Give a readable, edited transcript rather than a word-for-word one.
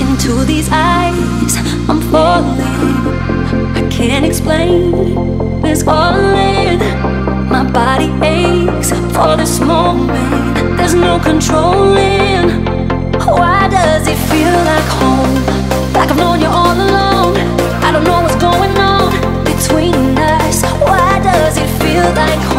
Into these eyes, I'm falling. I can't explain this falling. My body aches for this moment. There's no controlling. Why does it feel like home? Like I've known you all along. I don't know what's going on between us. Why does it feel like home?